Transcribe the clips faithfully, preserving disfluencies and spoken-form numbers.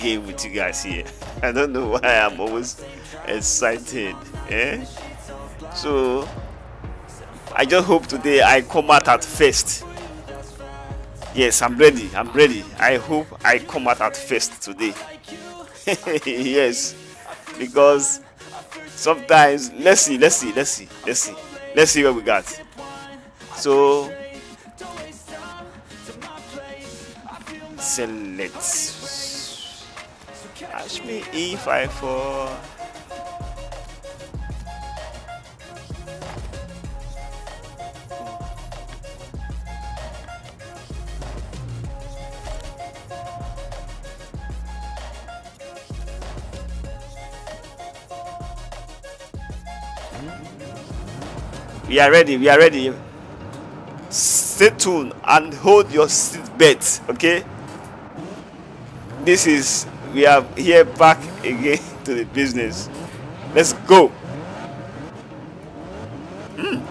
game with you guys here. I don't know why I'm always excited, eh? So I just hope today I come out at first. Yes, I'm ready. I'm ready. I hope I come out at first today. Yes, because sometimes let's see, let's see, let's see, let's see, let's see what we got. So select. Ask me if I for. We are ready, we are ready. Stay tuned and hold your seat belt, okay? This is, we are here back again to the business. Let's go. Mm.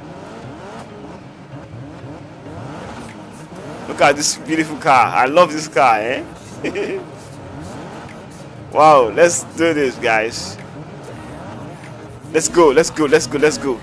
Look at this beautiful car. I love this car, eh? Wow, let's do this, guys. Let's go, let's go, let's go, let's go.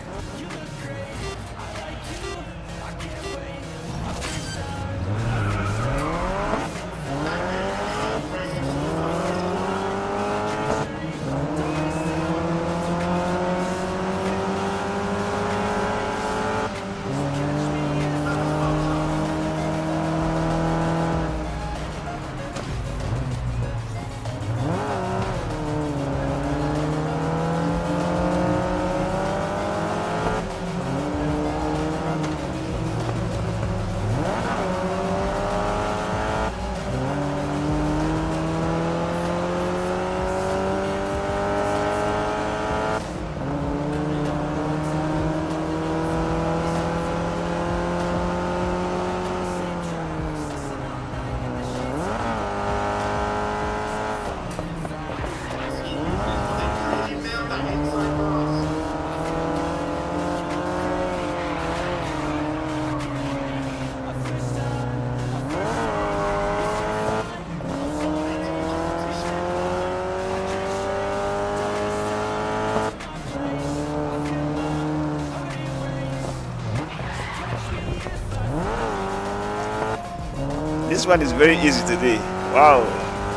This one is very easy today. Wow.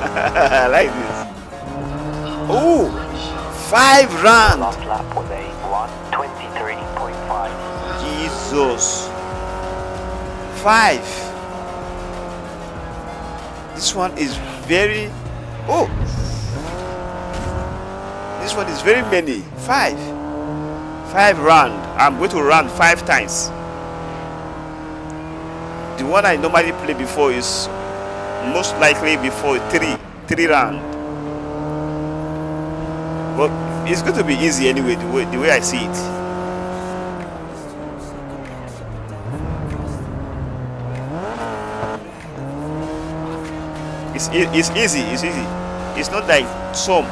I like this. Oh, five round. Last lap was a one twenty-three point five. Jesus. Five. This one is very. Oh. This one is very many. Five. Five round. I'm going to run five times. The one I normally play before is most likely before three, three round. But it's going to be easy anyway, the way, the way I see it. It's, it's easy, it's easy. It's not like some,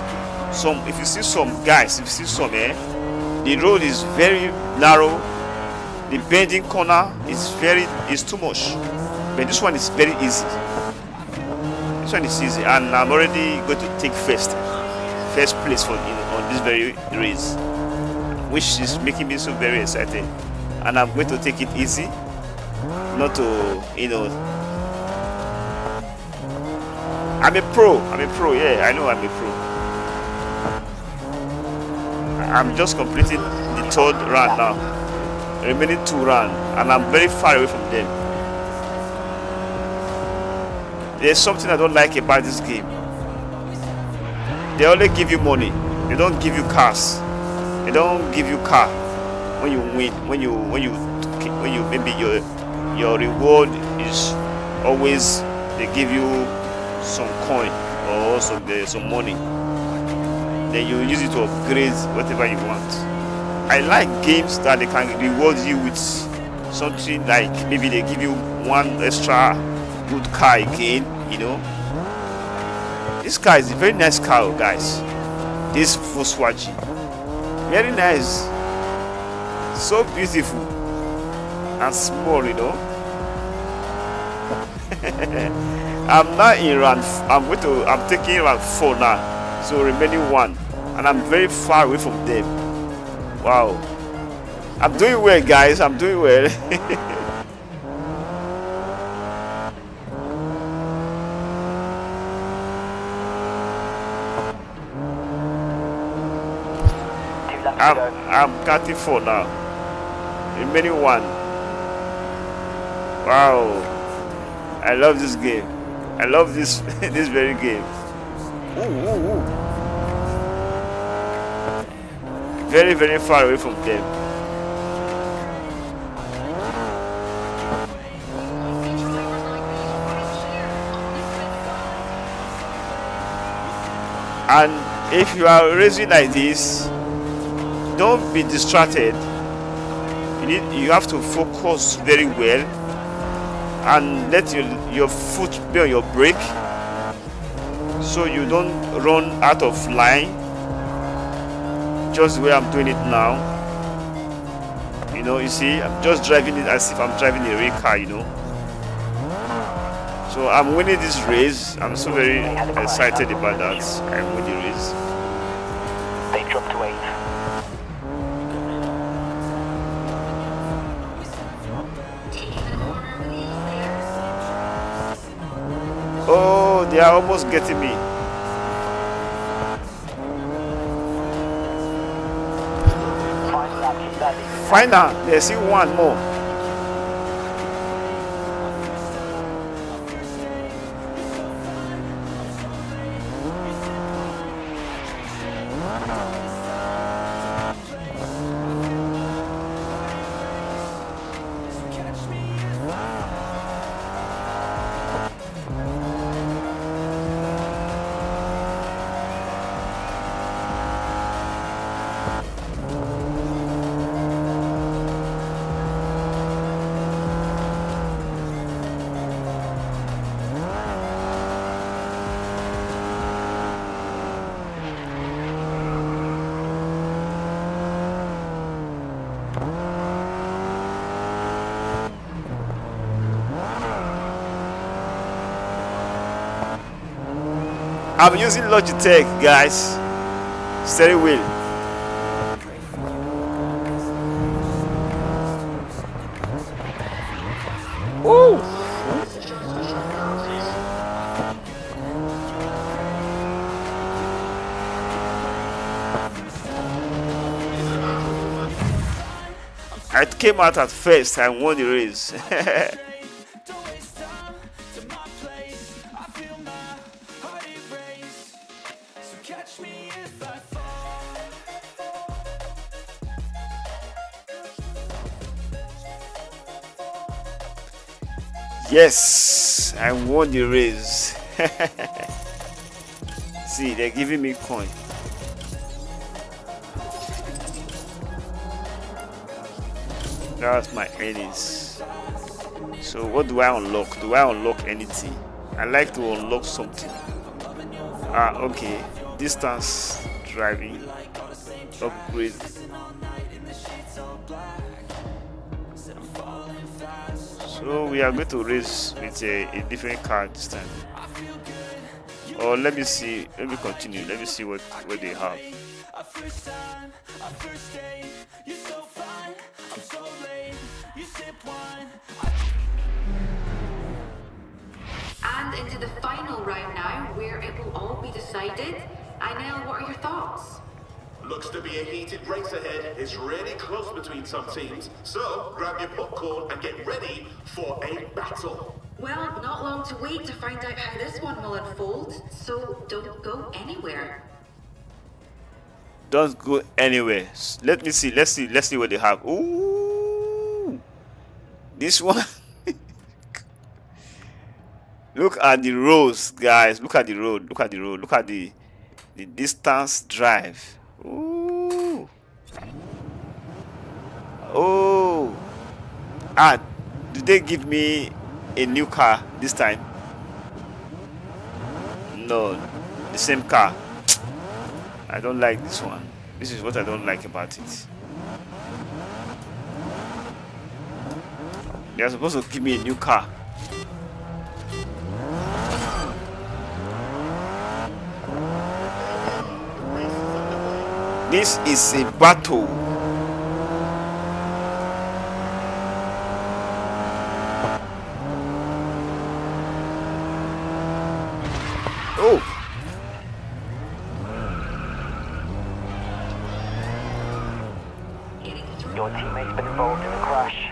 some, if you see some guys, if you see some, eh, the road is very narrow. The bending corner is very, is too much, but this one is very easy. This one is easy, and I'm already going to take first, first place for in, on this very race, which is making me so very excited. And I'm going to take it easy, not to, you know. I'm a pro. I'm a pro. Yeah, I know I'm a pro. I'm just completing the third round now. Remaining two rounds, and I'm very far away from them. There's something I don't like about this game. They only give you money. They don't give you cars. They don't give you car when you win. When you when you when you maybe your your reward is always they give you some coin or some some money. Then you use it to upgrade whatever you want. I like games that they can reward you with something like maybe they give you one extra good car again, you know. This car is a very nice car, guys. This Volkswagen, very nice, so beautiful and small, you know. I'm not in round, I'm going to, I'm taking round four now, so remaining one, and I'm very far away from them. Wow, I'm doing well, guys. I'm doing well. I'm, I'm counting four now. Remaining one. Wow. I love this game. I love this this very game. Ooh, ooh, ooh. Very, very far away from them. And if you are racing like this, don't be distracted. You need, you have to focus very well and let your, your foot be on your brake so you don't run out of line, just the way I'm doing it now. You know, you see, I'm just driving it as if I'm driving a real car, you know. So I'm winning this race. I'm so very excited about that. I'm winning the race. They dropped away. Oh, they are almost getting me. Final, there's still one more. I'm using Logitech, guys. Steering wheel. Woo! I came out at first and won the race. Yes, I won the race. See, they're giving me coin. That's my earnings. So what do I unlock? Do I unlock anything? I like to unlock something. Ah, okay. Distance driving. Upgrade. So we are going to race with a, a different car this time. Or oh, let me see, let me continue, let me see what, what they have. And into the final round now, where it will all be decided. Anil, what are your thoughts? Looks to be a heated race ahead. It's really close between some teams, so grab your popcorn and get ready for a battle. Well, not long to wait to find out how this one will unfold, so don't go anywhere. Don't go anywhere. Let me see, let's see, let's see what they have. Ooh! This one. Look at the roads, guys. Look at the road, look at the road, look at the, the distance drive. Ooh. Oh, ah, do they give me a new car this time? No, the same car. I don't like this one. This is what I don't like about it. They are supposed to give me a new car. This is a battle. Oh. Your teammate's been involved in a crash.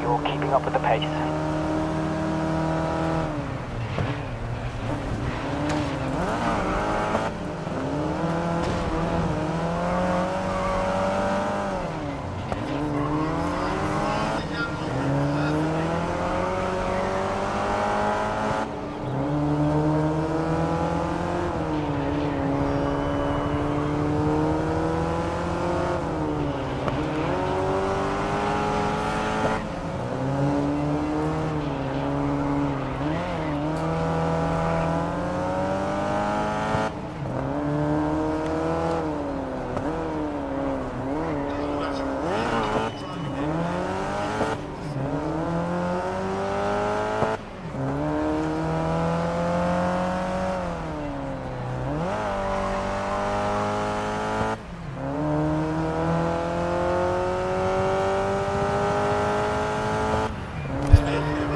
You're keeping up with the pace.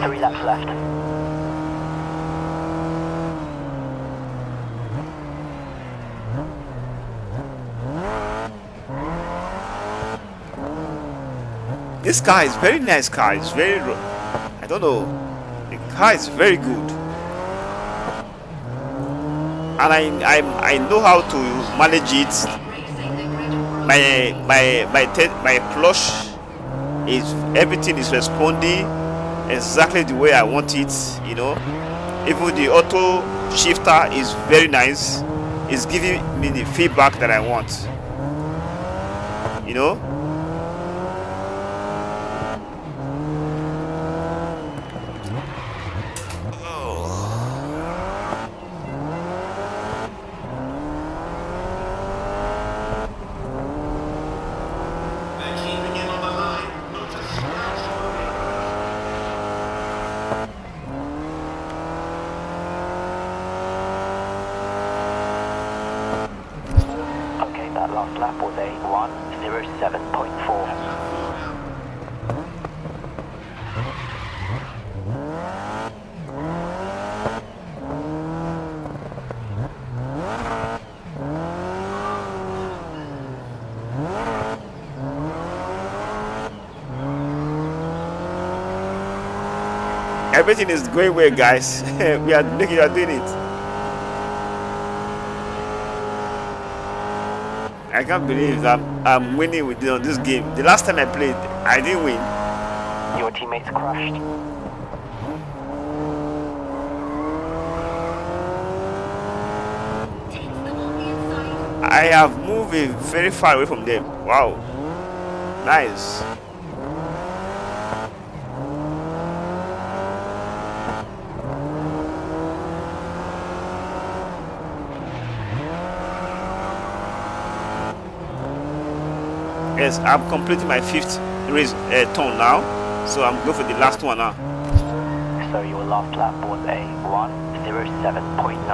Three laps left. This car is very nice car, it's very, I don't know, the car is very good. And I I, I know how to manage it. My my my my plush is, everything is responding exactly the way I want it, you know. Even the auto shifter is very nice. It's giving me the feedback that I want, you know. That last lap was a one oh seven point four. Everything is going well, guys. We are making, we are doing it. I can't believe that I'm winning with on this game. The last time I played, I didn't win. Your teammates crashed. I have moved very far away from them. Wow. Nice. Yes, I'm completing my fifth race uh, turn now, so I'm going for the last one now. So your last lap was a one oh seven point nine.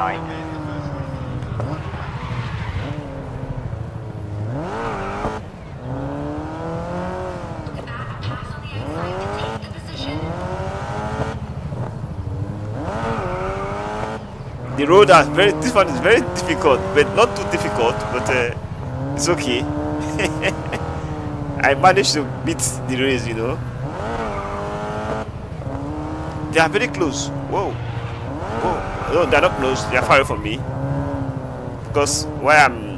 The road is very, this one is very difficult, but not too difficult, but uh, it's okay. I managed to beat the race, you know. They are very close. Whoa. Whoa. No, they are not close. They are far away from me. Because why I'm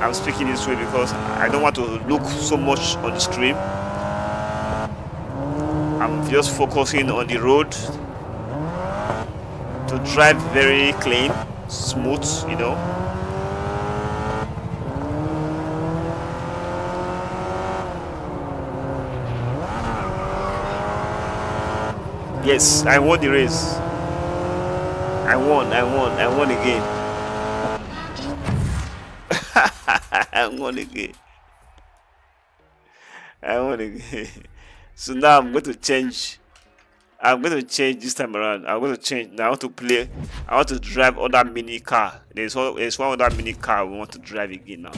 I'm speaking this way, because I don't want to look so much on the screen. I'm just focusing on the road to drive very clean, smooth, you know. Yes, I won the race. I won, I won, I won again. I won again. I won again. So now I'm going to change. I'm going to change this time around. I'm going to change. Now I want to play. I want to drive other mini car. There's one, there's one other mini car we want to drive again now.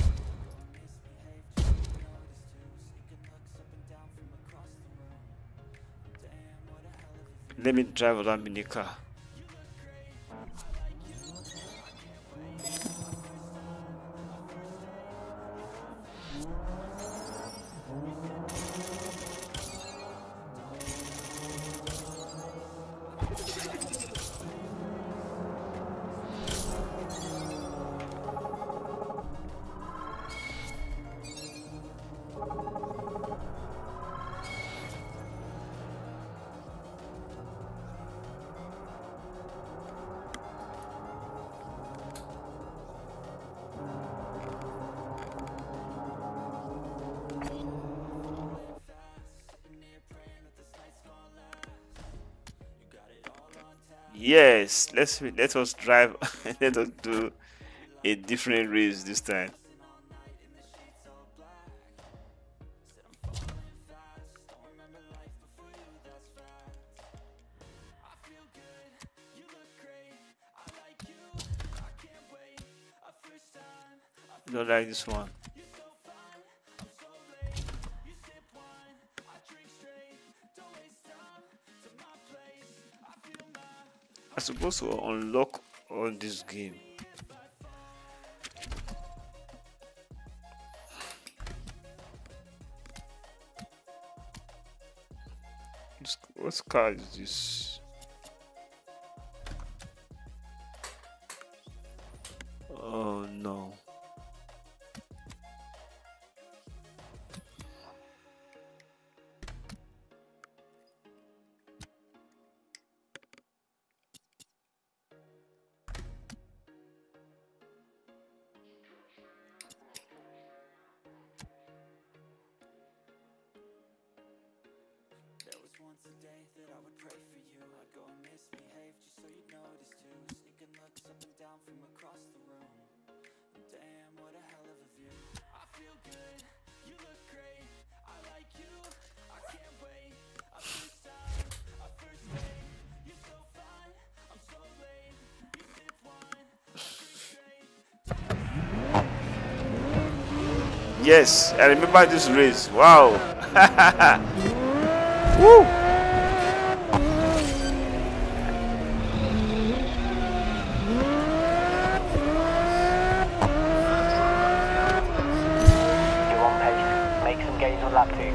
Let me drive other mini car. Yes, let's let us drive. Let us do a different race this time. I don't like this one. I'm supposed to unlock all this game. This, what car is this? Oh no. Yes, I remember this race. Wow. Woo. You're on pace. Make some gains on lap two.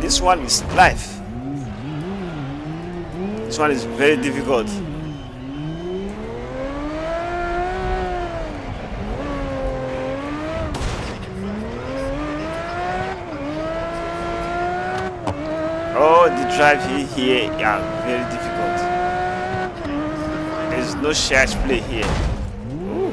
This one is life. This one is very difficult. all the drives here are very difficult. There is no shared play here. Ooh.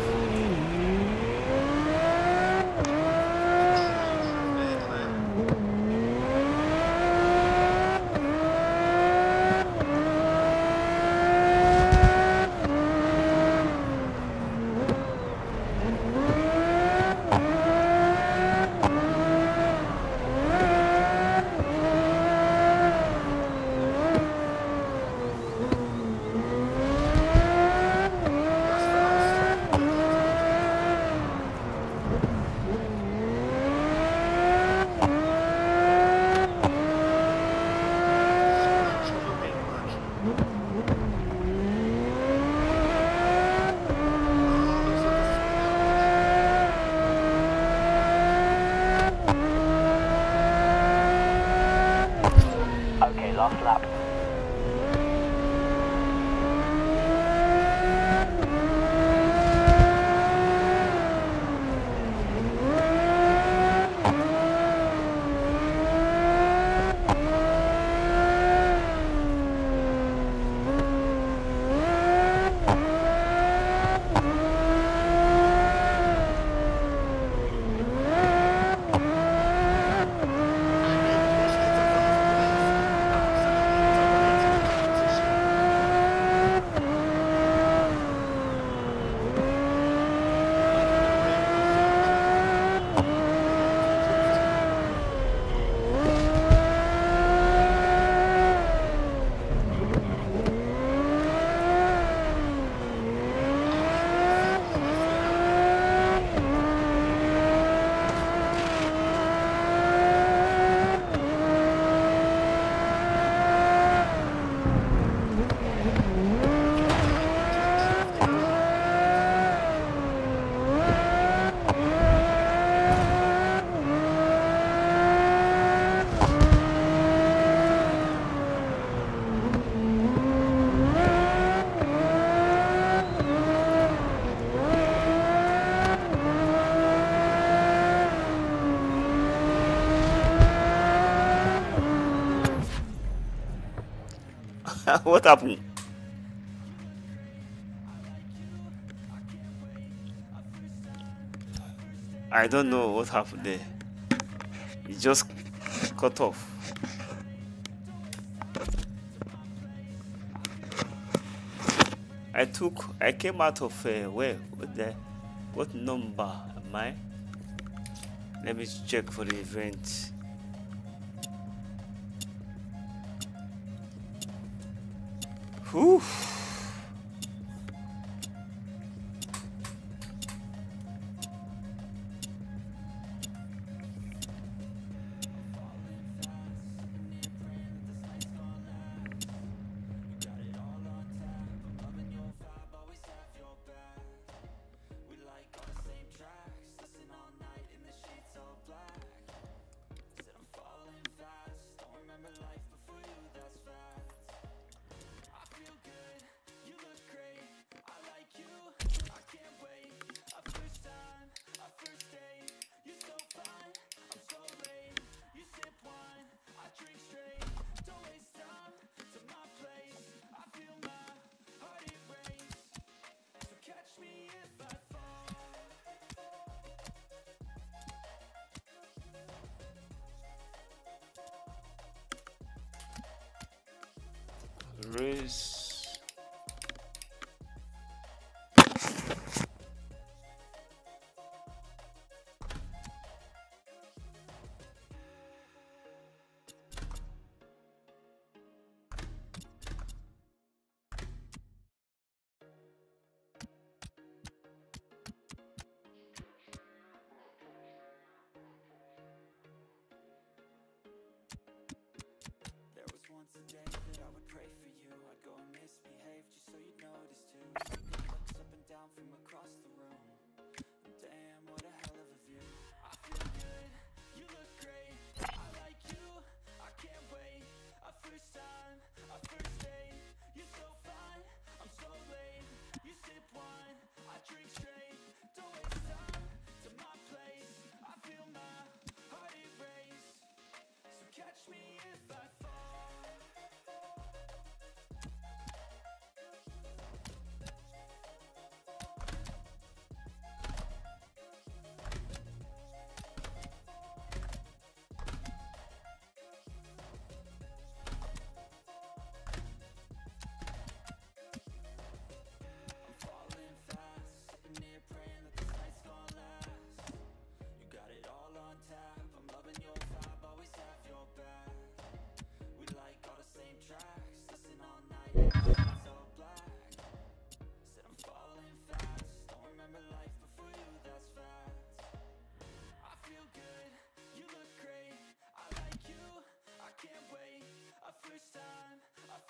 Last lap. What happened? I don't know what happened there. It just cut off. I took. I came out of uh, where? What the? What number am I? Let me check for the event. Whew. Race. There was once a day that I would pray for you. I'd go and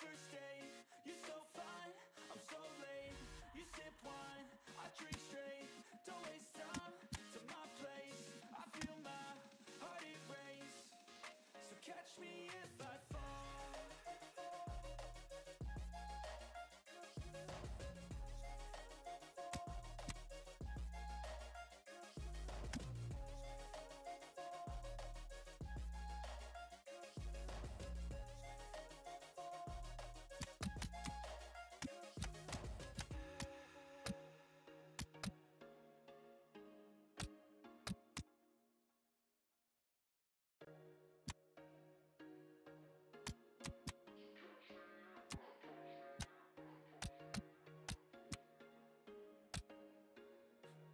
first date. You're so fine, I'm so late. You sip wine, I drink straight. Don't waste time to my place. I feel my heart erase. So catch me if I fall.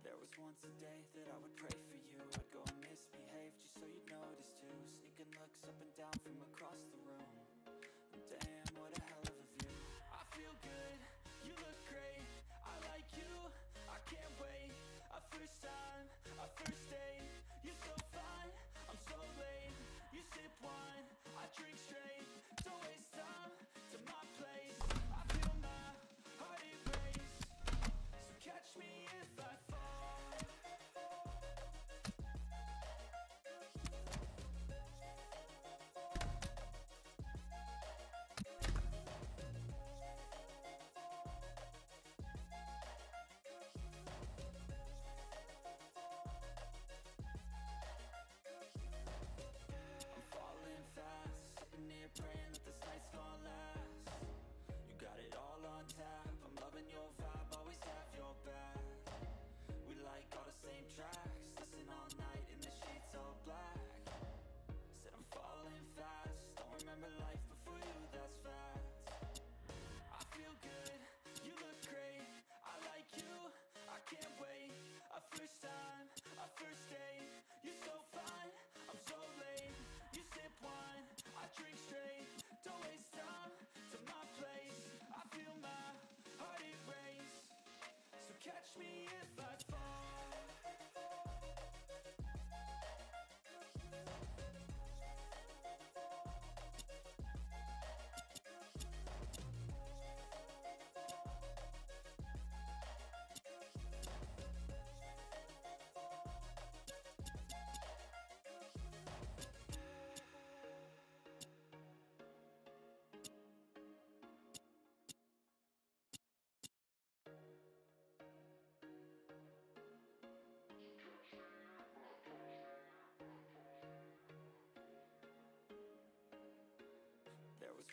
There was once a day that I would pray for you. I'd go and misbehave just so you'd notice too. Sneaking looks up and down from across the room. And damn, what a hell of a view. I feel good, you look great. I like you, I can't wait. A first time, a first date. You're so fine, I'm so late. You sip wine, I drink straight. Don't waste time to my place. I feel my heart erase. So catch me if I fall. Praying that this night's gonna last. You got it all on tap. I'm loving your vibe, always have your back. We like all the same tracks. Listen all night in the sheets all black. Said I'm falling fast. Don't remember life before you, that's fact. I feel good, you look great. I like you, I can't wait. A first time, a first date. You're so fine, I'm so late. You sip wine, I drink straight. Don't waste time to my place. I feel my heart erase. So catch me if I fall. There was